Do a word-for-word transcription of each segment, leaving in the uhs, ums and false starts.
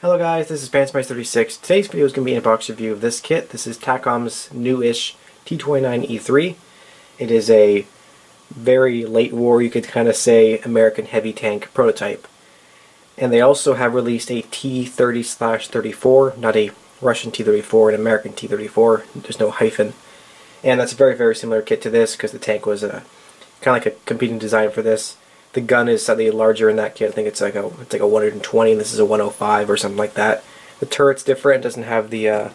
Hello guys, this is Panzermeister thirty-six. Today's video is going to be an unboxing review of this kit. This is Takom's new-ish T twenty-nine E three. It is a very late war, you could kind of say, American heavy tank prototype. And they also have released a T thirty thirty-four, not a Russian T thirty-four, an American T thirty-four, there's no hyphen. And that's a very, very similar kit to this, because the tank was a kind of like a competing design for this. The gun is slightly larger in that kit. I think it's like a it's like a one hundred twenty, and this is a one oh five or something like that. The turret's different. It doesn't have the uh,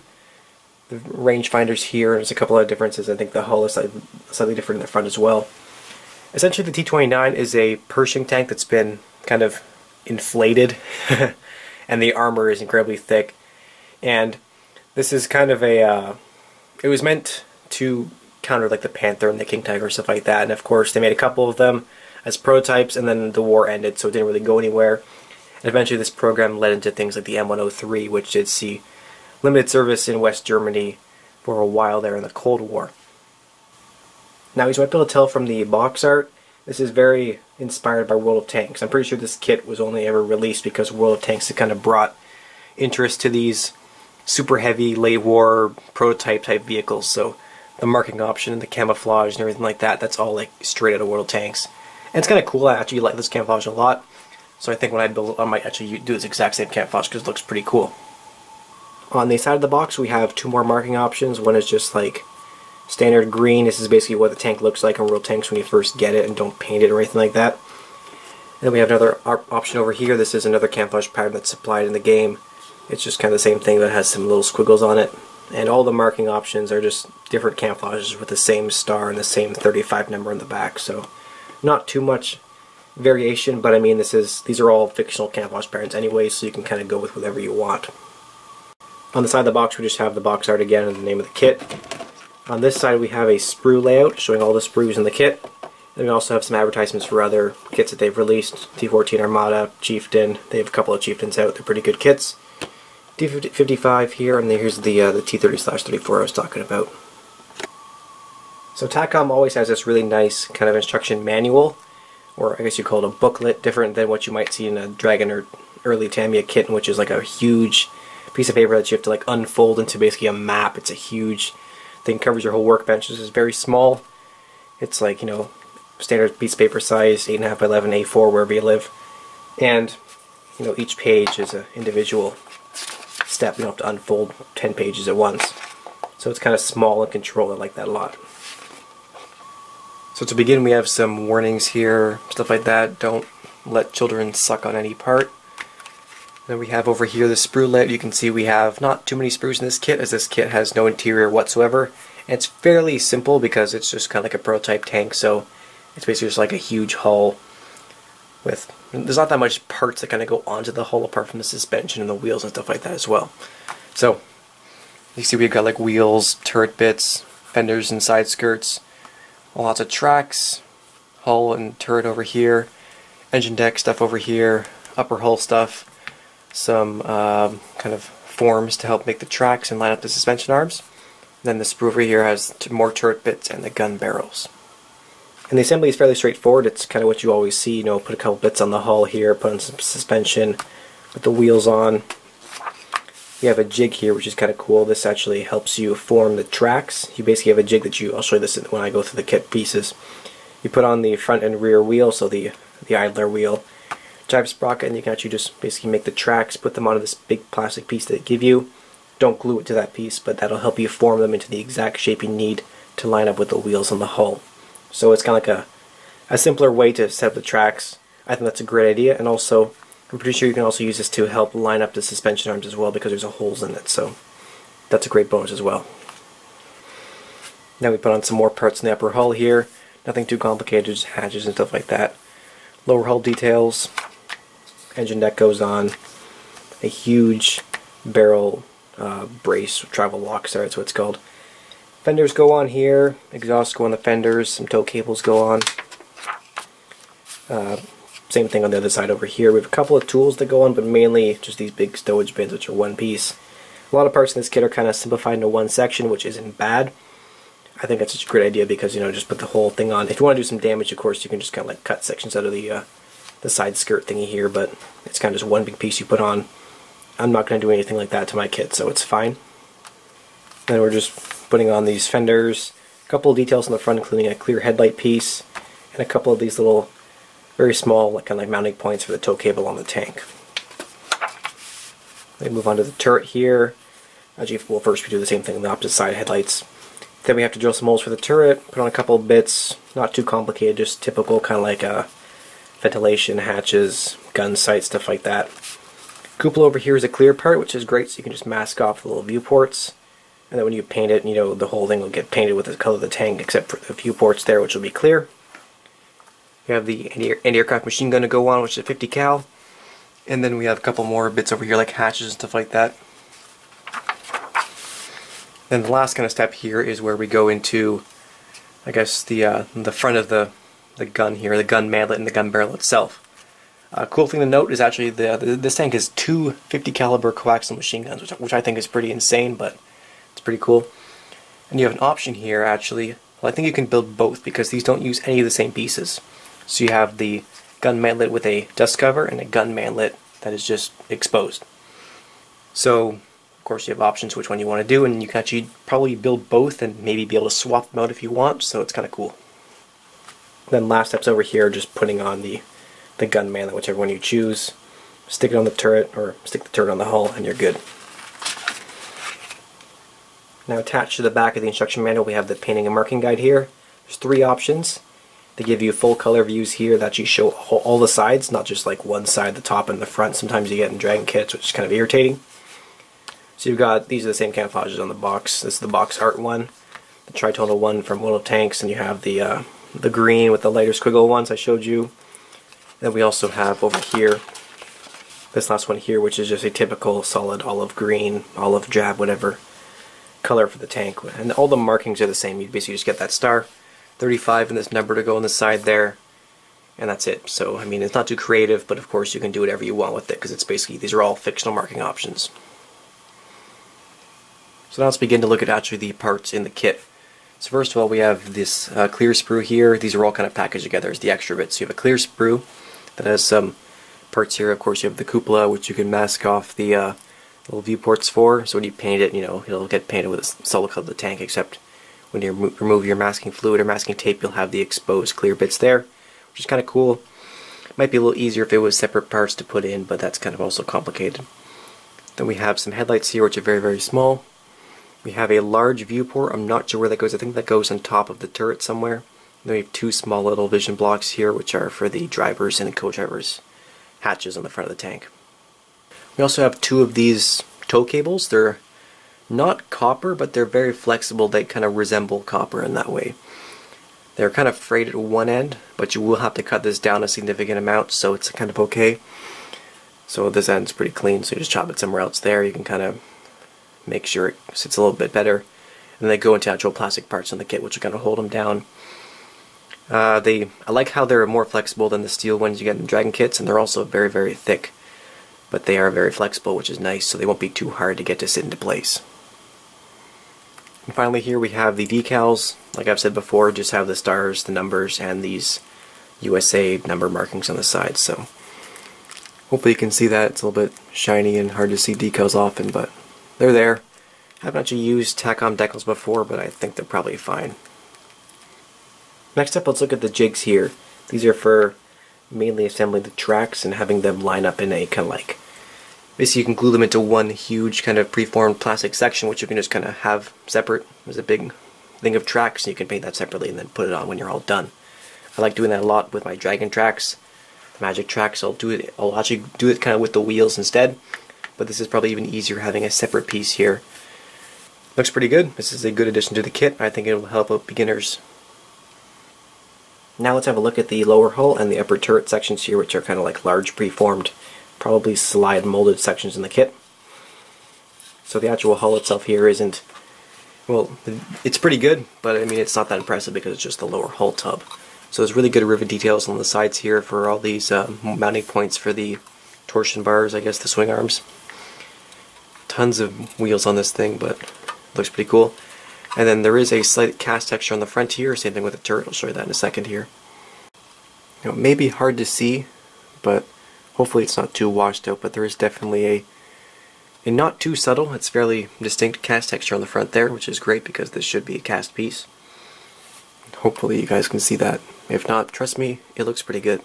the rangefinders here. There's a couple of differences. I think the hull is slightly, slightly different in the front as well. Essentially, the T twenty-nine is a Pershing tank that's been kind of inflated, and the armor is incredibly thick. And this is kind of a uh, it was meant to counter like the Panther and the King Tiger and stuff like that. And of course, they made a couple of them as prototypes, and then the war ended, so it didn't really go anywhere. And eventually this program led into things like the M one oh three, which did see limited service in West Germany for a while there in the Cold War. Now, as you might be able to tell from the box art, this is very inspired by World of Tanks. I'm pretty sure this kit was only ever released because World of Tanks had kind of brought interest to these super heavy late war prototype type vehicles, so the marking option and the camouflage and everything like that, that's all like straight out of World of Tanks. And it's kind of cool. I actually like this camouflage a lot, so I think when I build it, I might actually do this exact same camouflage because it looks pretty cool. On the side of the box, we have two more marking options. One is just like standard green. This is basically what the tank looks like in World Tanks when you first get it and don't paint it or anything like that. And then we have another op option over here. This is another camouflage pattern that's supplied in the game. It's just kind of the same thing, but it has some little squiggles on it. And all the marking options are just different camouflages with the same star and the same thirty-five number on the back. So not too much variation, but I mean, this is these are all fictional camouflage patterns anyway, so you can kind of go with whatever you want. On the side of the box, we just have the box art again and the name of the kit. On this side, we have a sprue layout showing all the sprues in the kit. And we also have some advertisements for other kits that they've released. T fourteen Armada, Chieftain. They have a couple of Chieftains out. They're pretty good kits. T fifty-five here, and here's the uh, the T thirty thirty-four I was talking about. So Takom always has this really nice kind of instruction manual, or I guess you call it a booklet, different than what you might see in a Dragon or early Tamiya kit, which is like a huge piece of paper that you have to like unfold into basically a map. It's a huge thing, covers your whole workbench. This is very small. It's like, you know, standard piece of paper size, eight and a half by eleven, A four, wherever you live. And, you know, each page is an individual step. You don't have to unfold ten pages at once. So it's kind of small and controlled. I like that a lot. So to begin, we have some warnings here, stuff like that. Don't let children suck on any part. Then we have over here the sprue layout. You can see we have not too many sprues in this kit, as this kit has no interior whatsoever. And it's fairly simple because it's just kind of like a prototype tank, so it's basically just like a huge hull with, there's not that much parts that kind of go onto the hull apart from the suspension and the wheels and stuff like that as well. So you see we've got like wheels, turret bits, fenders and side skirts. Lots of tracks, hull and turret over here, engine deck stuff over here, upper hull stuff, some um, kind of forms to help make the tracks and line up the suspension arms. And then the sprue over here has more turret bits and the gun barrels. And the assembly is fairly straightforward. It's kind of what you always see, you know, put a couple bits on the hull here, put on some suspension, put the wheels on. You have a jig here, which is kind of cool. This actually helps you form the tracks. You basically have a jig that you, I'll show you this when I go through the kit pieces. You put on the front and rear wheel, so the, the idler wheel, jive sprocket, and you can actually just basically make the tracks, put them onto this big plastic piece that they give you. Don't glue it to that piece, but that'll help you form them into the exact shape you need to line up with the wheels on the hull. So it's kind of like a, a simpler way to set up the tracks. I think that's a great idea, and also I'm pretty sure you can also use this to help line up the suspension arms as well, because there's holes in it, so that's a great bonus as well. Now we put on some more parts in the upper hull here. Nothing too complicated, just hatches and stuff like that. Lower hull details, engine deck goes on, a huge barrel uh, brace, travel lock, sorry, that's what it's called. Fenders go on here, exhausts go on the fenders, some tow cables go on. Uh, Same thing on the other side over here. We have a couple of tools that go on, but mainly just these big stowage bins, which are one piece. A lot of parts in this kit are kind of simplified into one section, which isn't bad. I think that's such a great idea because, you know, just put the whole thing on. If you want to do some damage, of course, you can just kind of like cut sections out of the uh, the side skirt thingy here, but it's kind of just one big piece you put on. I'm not going to do anything like that to my kit, so it's fine. Then we're just putting on these fenders, a couple of details on the front, including a clear headlight piece, and a couple of these little, very small, like kind of like mounting points for the tow cable on the tank. They move on to the turret here. Well, first we do the same thing on the opposite side headlights. Then we have to drill some holes for the turret, put on a couple of bits, not too complicated, just typical kind of like a ventilation, hatches, gun sights, stuff like that. Cupola over here is a clear part, which is great, so you can just mask off the little viewports. And then when you paint it, you know, the whole thing will get painted with the color of the tank, except for the viewports there, which will be clear. We have the anti-aircraft machine gun to go on, which is a fifty cal. And then we have a couple more bits over here, like hatches and stuff like that. Then the last kind of step here is where we go into, I guess, the uh, the front of the, the gun here, the gun manlet and the gun barrel itself. A uh, cool thing to note is actually the, the this tank has two fifty caliber coaxial machine guns, which, which I think is pretty insane, but it's pretty cool. And you have an option here, actually. Well, I think you can build both because these don't use any of the same pieces. So you have the gun manlet with a dust cover and a gun manlet that is just exposed. So, of course, you have options which one you want to do, and you can actually probably build both and maybe be able to swap them out if you want, so it's kind of cool. Then last steps over here, just putting on the, the gun manlet, whichever one you choose. Stick it on the turret, or stick the turret on the hull, and you're good. Now attached to the back of the instruction manual, we have the painting and marking guide here. There's three options. They give you full color views here that you show all the sides, not just like one side, the top and the front. Sometimes you get in Dragon kits, which is kind of irritating. So you've got, these are the same camouflages on the box. This is the box art one, the tritonal one from World of Tanks, and you have the uh, the green with the lighter squiggle ones I showed you. Then we also have over here, this last one here, which is just a typical solid olive green, olive drab, whatever color for the tank. And all the markings are the same. You basically just get that star, thirty-five and this number to go on the side there, and that's it. So, I mean, it's not too creative, but of course you can do whatever you want with it, because it's basically, these are all fictional marking options. So now let's begin to look at actually the parts in the kit. So first of all, we have this uh, clear sprue here. These are all kind of packaged together as the extra bits. So you have a clear sprue that has some parts here. Of course, you have the cupola, which you can mask off the uh, little viewports for. So when you paint it, you know, it'll get painted with a solid color of the tank, except when you remo remove your masking fluid or masking tape, you'll have the exposed clear bits there, which is kind of cool. It might be a little easier if it was separate parts to put in, but that's kind of also complicated. Then we have some headlights here, which are very, very small. We have a large viewport. I'm not sure where that goes. I think that goes on top of the turret somewhere. And then we have two small little vision blocks here, which are for the drivers and the co-drivers hatches on the front of the tank. We also have two of these tow cables. They're not copper, but they're very flexible. They kind of resemble copper in that way. They're kind of frayed at one end, but you will have to cut this down a significant amount, so it's kind of okay. So this end's pretty clean, so you just chop it somewhere else there. You can kind of make sure it sits a little bit better, and they go into actual plastic parts on the kit, which are going to hold them down. Uh, they, I like how they're more flexible than the steel ones you get in Dragon kits, and they're also very, very thick, but they are very flexible, which is nice, so they won't be too hard to get to sit into place. And finally here we have the decals. Like I've said before, just have the stars, the numbers, and these U S A number markings on the side, so hopefully you can see that. It's a little bit shiny and hard to see decals often, but they're there. I haven't actually used Takom decals before, but I think they're probably fine. Next up, let's look at the jigs here. These are for mainly assembling the tracks and having them line up in a kind of like, basically you can glue them into one huge kind of preformed plastic section, which you can just kind of have separate. There's a big thing of tracks, and you can paint that separately and then put it on when you're all done. I like doing that a lot with my Dragon tracks, the Magic tracks. I'll do it. I'll actually do it kind of with the wheels instead. But this is probably even easier having a separate piece here. Looks pretty good. This is a good addition to the kit. I think it will help out beginners. Now let's have a look at the lower hull and the upper turret sections here, which are kind of like large preformed, probably slide molded sections in the kit. So the actual hull itself here isn't, well, it's pretty good, but I mean it's not that impressive because it's just the lower hull tub. So there's really good rivet details on the sides here for all these uh, mounting points for the torsion bars, I guess, the swing arms. Tons of wheels on this thing, but looks pretty cool. And then there is a slight cast texture on the front here, same thing with the turret, I'll show you that in a second here. Now, it may be hard to see, but hopefully it's not too washed out, but there is definitely a, and not too subtle, it's fairly distinct cast texture on the front there, which is great because this should be a cast piece. Hopefully you guys can see that. If not, trust me, it looks pretty good.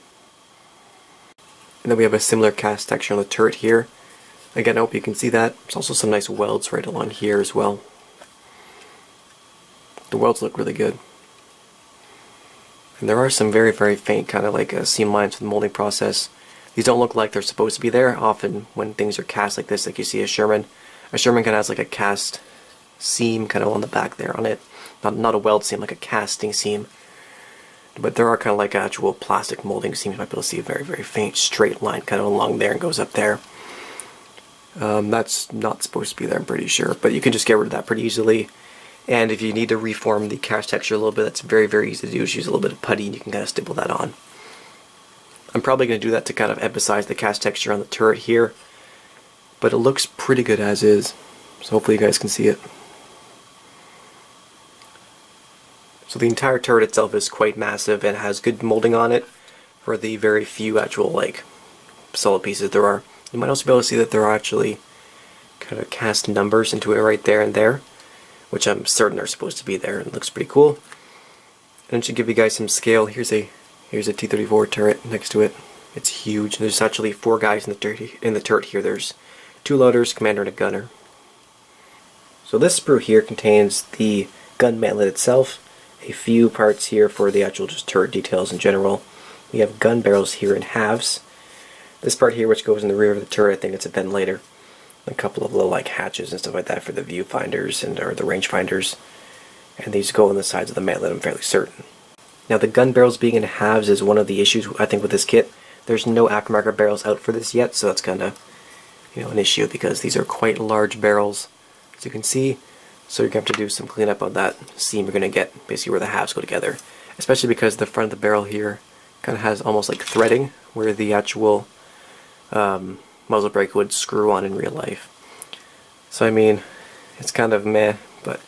And then we have a similar cast texture on the turret here. Again, I hope you can see that. There's also some nice welds right along here as well. The welds look really good. And there are some very, very faint kind of like uh, seam lines for the molding process. These don't look like they're supposed to be there. Often when things are cast like this, like you see a Sherman, a Sherman kind of has like a cast seam kind of on the back there on it. Not, not a weld seam, like a casting seam. But there are kind of like actual plastic molding seams. You might be able to see a very, very faint straight line kind of along there and goes up there. Um, that's not supposed to be there, I'm pretty sure. But you can just get rid of that pretty easily. And if you need to reform the cast texture a little bit, that's very, very easy to do. Just use a little bit of putty and you can kind of stipple that on. I'm probably going to do that to kind of emphasize the cast texture on the turret here, but it looks pretty good as is, so hopefully you guys can see it. So the entire turret itself is quite massive and has good molding on it for the very few actual like solid pieces there are. You might also be able to see that there are actually kind of cast numbers into it right there and there, which I'm certain are supposed to be there, and it looks pretty cool. And to give you guys some scale, here's a Here's a T thirty-four turret next to it. It's huge. There's actually four guys in the, tur in the turret here. There's two loaders, commander, and a gunner. So this sprue here contains the gun mantlet itself, a few parts here for the actual just turret details in general. We have gun barrels here in halves. This part here, which goes in the rear of the turret, I think it's a ventilator. A couple of little like hatches and stuff like that for the viewfinders and or the rangefinders. And these go on the sides of the mantlet, I'm fairly certain. Now the gun barrels being in halves is one of the issues, I think, with this kit. There's no aftermarket barrels out for this yet, so that's kind of, you know, an issue because these are quite large barrels, as you can see. So you're going to have to do some cleanup on that seam you're going to get, basically where the halves go together. Especially because the front of the barrel here kind of has almost like threading where the actual um, muzzle brake would screw on in real life. So I mean, it's kind of meh, but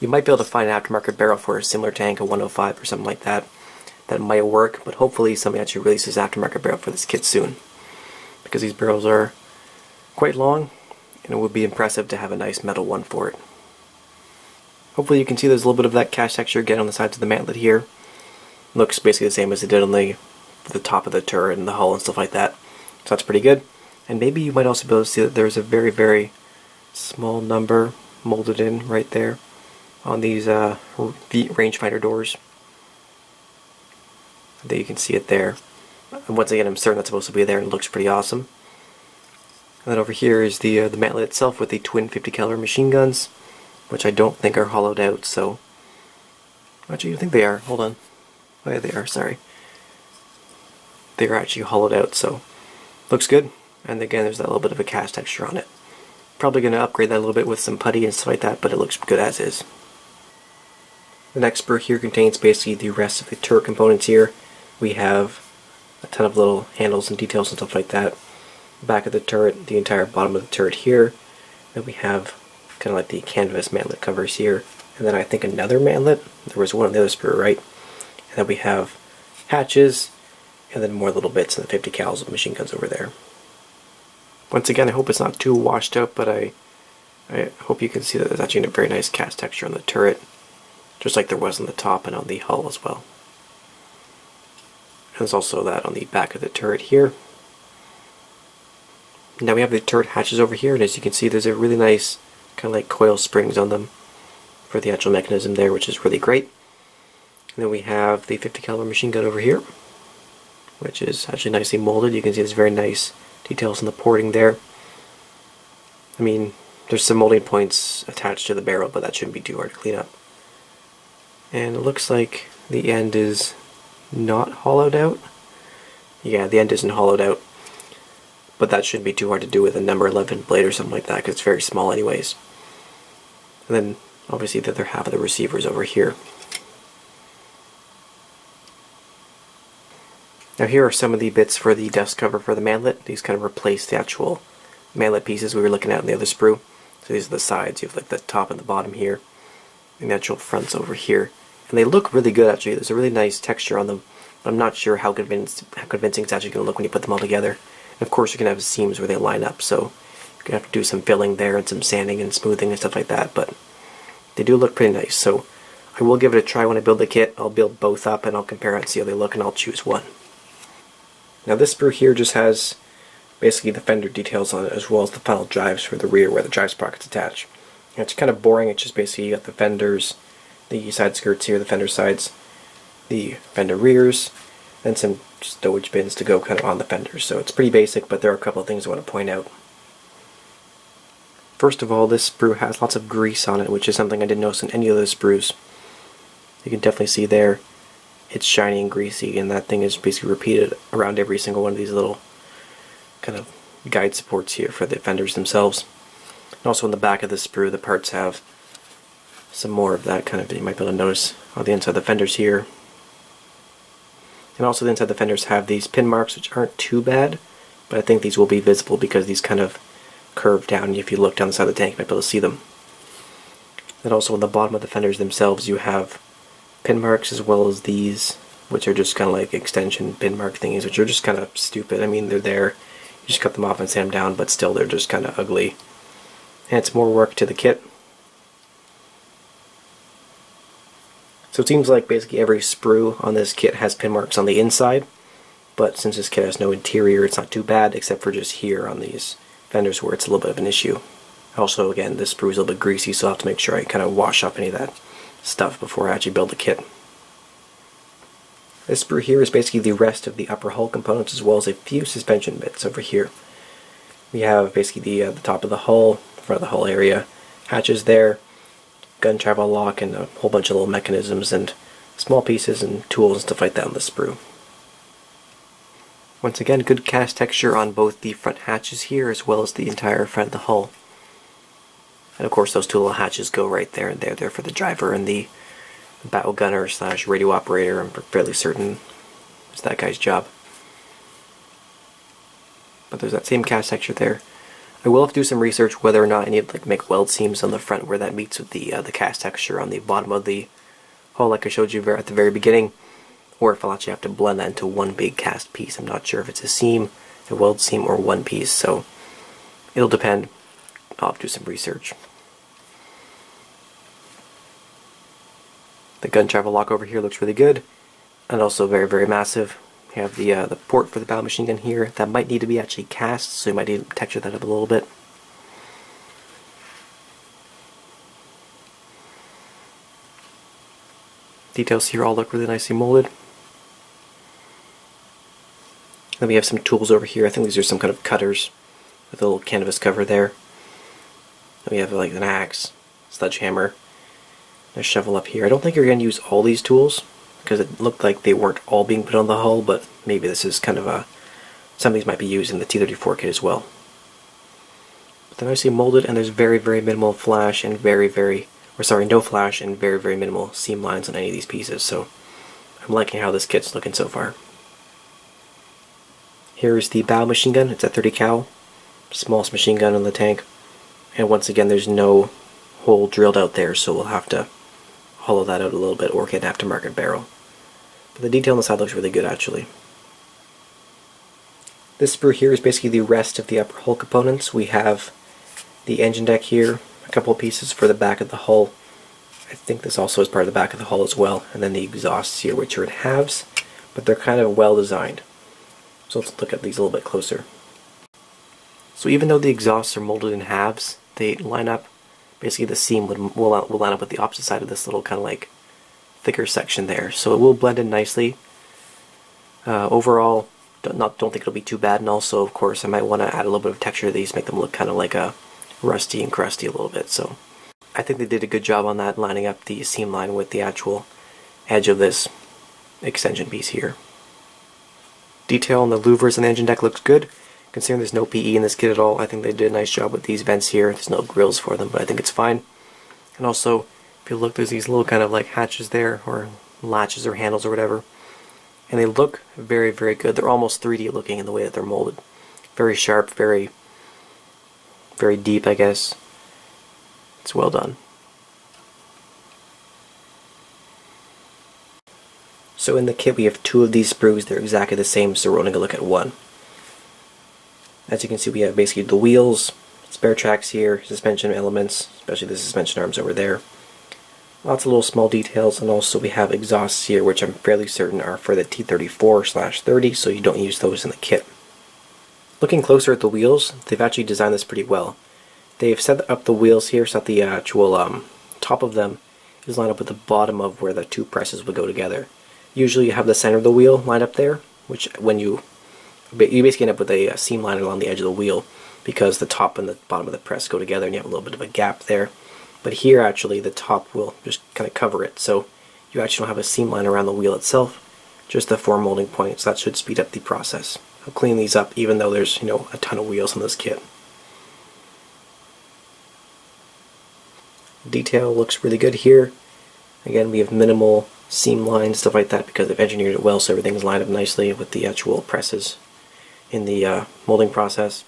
you might be able to find an aftermarket barrel for a similar tank, a one oh five or something like that. That might work, but hopefully somebody actually releases aftermarket barrel for this kit soon. Because these barrels are quite long, and it would be impressive to have a nice metal one for it. Hopefully you can see there's a little bit of that cast texture again on the sides of the mantlet here. Looks basically the same as it did on the, the top of the turret and the hull and stuff like that. So that's pretty good. And maybe you might also be able to see that there's a very, very small number molded in right there on these uh, rangefinder doors. There you can see it there. And once again, I'm certain that's supposed to be there, and it looks pretty awesome. And then over here is the uh, the mantlet itself with the twin fifty caliber machine guns, which I don't think are hollowed out, so... Actually, I think they are. Hold on. Oh yeah, they are, sorry. They are actually hollowed out, so... Looks good. And again, there's that little bit of a cast texture on it. Probably going to upgrade that a little bit with some putty and stuff like that, but it looks good as is. The next sprue here contains basically the rest of the turret components here. We have a ton of little handles and details and stuff like that. Back of the turret, the entire bottom of the turret here. Then we have kind of like the canvas mantlet covers here. And then I think another mantlet. There was one on the other sprue, right? And then we have hatches, and then more little bits and the fifty cals of machine guns over there. Once again, I hope it's not too washed out, but I, I hope you can see that there's actually a very nice cast texture on the turret, just like there was on the top and on the hull as well. And there's also that on the back of the turret here. Now we have the turret hatches over here, and as you can see, there's a really nice kind of like coil springs on them for the actual mechanism there, which is really great. And then we have the fifty caliber machine gun over here, which is actually nicely molded. You can see there's very nice details on the porting there. I mean, there's some molding points attached to the barrel, but that shouldn't be too hard to clean up. And it looks like the end is not hollowed out. Yeah, the end isn't hollowed out. But that shouldn't be too hard to do with a number eleven blade or something like that, because it's very small anyways. And then, obviously, the other half of the receiver's over here. Now here are some of the bits for the dust cover for the mantlet. These kind of replace the actual mantlet pieces we were looking at in the other sprue. So these are the sides. You have like the top and the bottom here. and the actual fronts over here. And they look really good, actually. There's a really nice texture on them. I'm not sure how, convinced, how convincing it's actually going to look when you put them all together. And of course, you're going to have seams where they line up, so you're going to have to do some filling there and some sanding and smoothing and stuff like that, but they do look pretty nice. So I will give it a try when I build the kit. I'll build both up and I'll compare it and see how they look, and I'll choose one. Now this sprue here just has basically the fender details on it, as well as the funnel drives for the rear where the drives pockets attach. And it's kind of boring. It's just basically you got the fenders, the side skirts here, the fender sides, the fender rears, and some stowage bins to go kind of on the fenders. So it's pretty basic, but there are a couple of things I want to point out. First of all, this sprue has lots of grease on it, which is something I didn't notice in any of the sprues. You can definitely see there, it's shiny and greasy, and that thing is basically repeated around every single one of these little kind of guide supports here for the fenders themselves. And also in the back of the sprue, the parts have some more of that kind of thing. You might be able to notice on the inside of the fenders here. And also the inside of the fenders have these pin marks, which aren't too bad, but I think these will be visible because these kind of curve down. If you look down the side of the tank, you might be able to see them. And also on the bottom of the fenders themselves, you have pin marks, as well as these, which are just kind of like extension pin mark thingies, which are just kind of stupid. I mean, they're there, you just cut them off and sand them down, but still they're just kind of ugly. And it's more work to the kit. So it seems like basically every sprue on this kit has pin marks on the inside, but since this kit has no interior, it's not too bad, except for just here on these fenders where it's a little bit of an issue. Also, again, this sprue is a little bit greasy, so I'll have to make sure I kind of wash off any of that stuff before I actually build the kit. This sprue here is basically the rest of the upper hull components, as well as a few suspension bits over here. We have basically the, uh, the top of the hull, front of the hull area, hatches there, gun travel lock, and a whole bunch of little mechanisms and small pieces and tools and stuff like that on the sprue. Once again, good cast texture on both the front hatches here, as well as the entire front of the hull. And of course, those two little hatches go right there, and they're there for the driver and the battle gunner slash radio operator. I'm fairly certain it's that guy's job. But there's that same cast texture there. I will have to do some research whether or not I need to like, make weld seams on the front where that meets with the uh, the cast texture on the bottom of the hull, like I showed you at the very beginning, or if I'll actually have to blend that into one big cast piece. I'm not sure if it's a seam, a weld seam, or one piece, so it'll depend. I'll have to do some research. The gun travel lock over here looks really good, and also very, very massive. You have the uh, the port for the bow machine gun here. That might need to be actually cast, so you might need to texture that up a little bit. Details here all look really nicely molded. Then we have some tools over here. I think these are some kind of cutters with a little canvas cover there. Then we have like an axe, sledgehammer, and a shovel up here. I don't think you're going to use all these tools, because it looked like they weren't all being put on the hull, but maybe this is kind of a... some of these might be used in the T thirty-four kit as well. But they're nicely molded, and there's very, very minimal flash and very, very... or sorry, no flash and very, very minimal seam lines on any of these pieces, so I'm liking how this kit's looking so far. Here is the bow machine gun. It's a thirty cal, smallest machine gun on the tank, and once again there's no hole drilled out there, so we'll have to hollow that out a little bit or get an aftermarket barrel. But the detail on the side looks really good, actually. This sprue here is basically the rest of the upper hull components. We have the engine deck here, a couple of pieces for the back of the hull. I think this also is part of the back of the hull as well. And then the exhausts here, which are in halves, but they're kind of well designed. So let's look at these a little bit closer. So even though the exhausts are molded in halves, they line up. Basically the seam would, will, will line up with the opposite side of this little kind of like thicker section there. So it will blend in nicely. Uh, overall, don't, not, don't think it'll be too bad. And also, of course, I might want to add a little bit of texture to these, make them look kind of like a rusty and crusty a little bit. So I think they did a good job on that, lining up the seam line with the actual edge of this extension piece here. Detail on the louvers and the engine deck looks good. Considering there's no P E in this kit at all, I think they did a nice job with these vents here. There's no grills for them, but I think it's fine. And also, if you look, there's these little kind of like hatches there, or latches or handles or whatever. And they look very, very good. They're almost three D looking in the way that they're molded. Very sharp, very, very deep, I guess. It's well done. So in the kit we have two of these sprues, they're exactly the same, so we're only going to look at one. As you can see, we have basically the wheels, spare tracks here, suspension elements, especially the suspension arms over there. Lots of little small details, and also we have exhausts here, which I'm fairly certain are for the T thirty-four thirty, so you don't use those in the kit. Looking closer at the wheels, they've actually designed this pretty well. They've set up the wheels here so that the actual um, top of them is lined up with the bottom of where the two presses would go together. Usually you have the center of the wheel lined up there, which when you, you basically end up with a seam line along the edge of the wheel because the top and the bottom of the press go together and you have a little bit of a gap there. But here actually the top will just kind of cover it, so you actually don't have a seam line around the wheel itself, just the four molding points. That should speed up the process. I'll clean these up even though there's, you know, a ton of wheels on this kit. Detail looks really good here. Again, we have minimal seam lines, stuff like that, because they've engineered it well so everything's lined up nicely with the actual presses in the uh, molding process.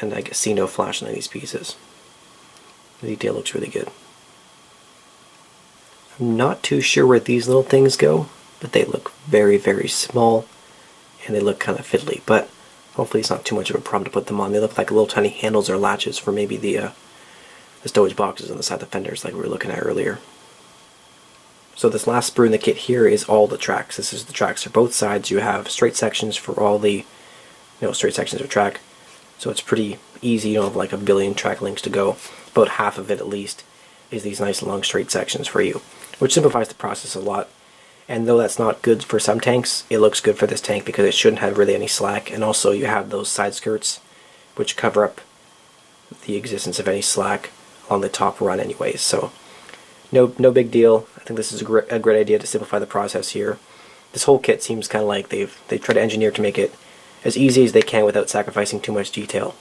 And I see no flash on any of these pieces. The detail looks really good. I'm not too sure where these little things go, but they look very, very small and they look kind of fiddly, but hopefully it's not too much of a problem to put them on. They look like little tiny handles or latches for maybe the uh, the stowage boxes on the side of the fenders like we were looking at earlier. So this last sprue in the kit here is all the tracks. This is the tracks for both sides. You have straight sections for all the, you know, straight sections of track. So it's pretty easy. You don't have like a billion track links to go. About half of it at least is these nice long straight sections for you, which simplifies the process a lot. And though that's not good for some tanks, it looks good for this tank because it shouldn't have really any slack. And also you have those side skirts which cover up the existence of any slack on the top run anyways. So no no big deal. I think this is a, gr a great idea to simplify the process here. This whole kit seems kind of like they've they tried to engineer to make it as easy as they can without sacrificing too much detail.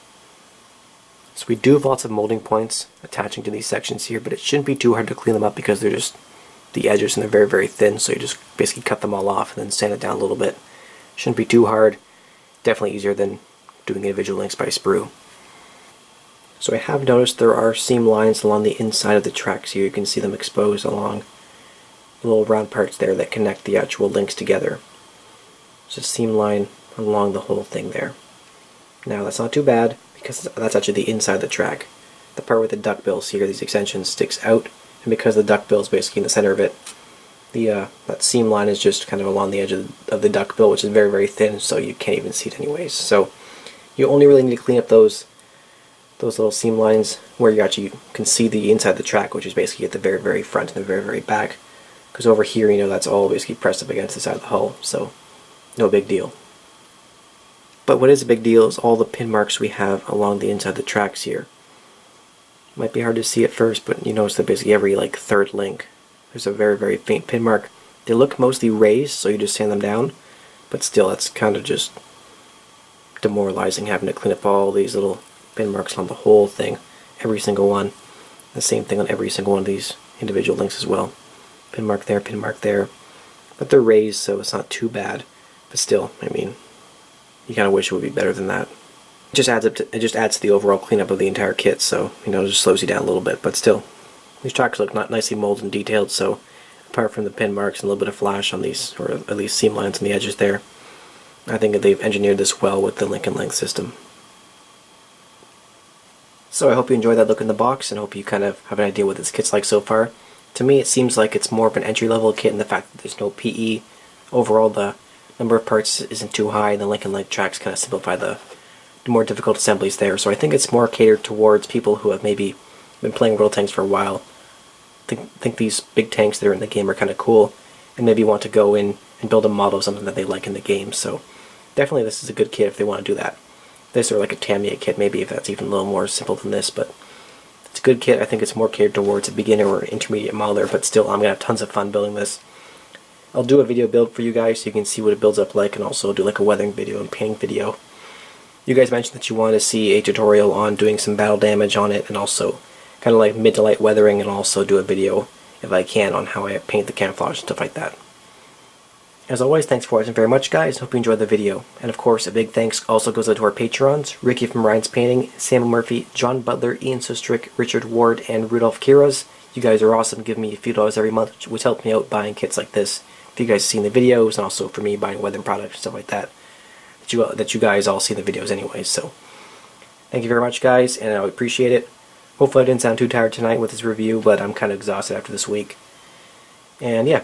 So we do have lots of molding points attaching to these sections here, but it shouldn't be too hard to clean them up because they're just the edges and they're very, very thin, so you just basically cut them all off and then sand it down a little bit. Shouldn't be too hard. Definitely easier than doing individual links by sprue. So I have noticed there are seam lines along the inside of the tracks here. You can see them exposed along the little round parts there that connect the actual links together. It's a seam line along the whole thing there. Now that's not too bad because that's actually the inside of the track. The part with the duck bills here, these extensions, sticks out, and because the duck bill is basically in the center of it, the uh, that seam line is just kind of along the edge of the, of the duck bill, which is very, very thin, so you can't even see it anyways. So you only really need to clean up those those little seam lines where you actually can see the inside of the track, which is basically at the very, very front and the very, very back, because over here, you know, that's all basically pressed up against the side of the hull, so no big deal. But what is a big deal is all the pin marks we have along the inside of the tracks here. Might be hard to see at first, but you notice that basically every like third link there's a very, very faint pin mark. They look mostly raised, so you just sand them down, but still that's kind of just demoralizing having to clean up all these little pin marks on the whole thing, every single one. The same thing on every single one of these individual links as well. Pin mark there, pin mark there. But they're raised, so it's not too bad. But still, I mean, you kind of wish it would be better than that. It just adds up to, it just adds to the overall cleanup of the entire kit, so, you know, it just slows you down a little bit. But still, these tracks look not nicely molded and detailed, so apart from the pin marks and a little bit of flash on these, or at least seam lines on the edges there, I think they've engineered this well with the link and length system. So I hope you enjoyed that look in the box and hope you kind of have an idea what this kit's like so far. To me, it seems like it's more of an entry-level kit in the fact that there's no P E. Overall, the number of parts isn't too high, and the link and length tracks kind of simplify the more difficult assemblies there. So I think it's more catered towards people who have maybe been playing World of Tanks for a while, think, think these big tanks that are in the game are kind of cool, and maybe want to go in and build a model of something that they like in the game. So definitely this is a good kit if they want to do that. This or like a Tamiya kit, maybe, if that's even a little more simple than this, but it's a good kit. I think it's more catered towards a beginner or an intermediate modeler, but still I'm going to have tons of fun building this. I'll do a video build for you guys so you can see what it builds up like, and also do like a weathering video and painting video. You guys mentioned that you want to see a tutorial on doing some battle damage on it, and also kind of like mid to light weathering, and also do a video, if I can, on how I paint the camouflage and stuff like that. As always, thanks for watching very much, guys. Hope you enjoyed the video. And of course, a big thanks also goes out to our Patreons, Ricky from Ryan's Painting, Samuel Murphy, John Butler, Ian Sostrick, Richard Ward, and Rudolf Kiras. You guys are awesome. Give me a few dollars every month, which helps me out buying kits like this if you guys seen the videos, and also for me buying weathering products, stuff like that, that you, that you guys all see the videos anyways. So thank you very much, guys, and I appreciate it. Hopefully I didn't sound too tired tonight with this review, but I'm kind of exhausted after this week. And yeah,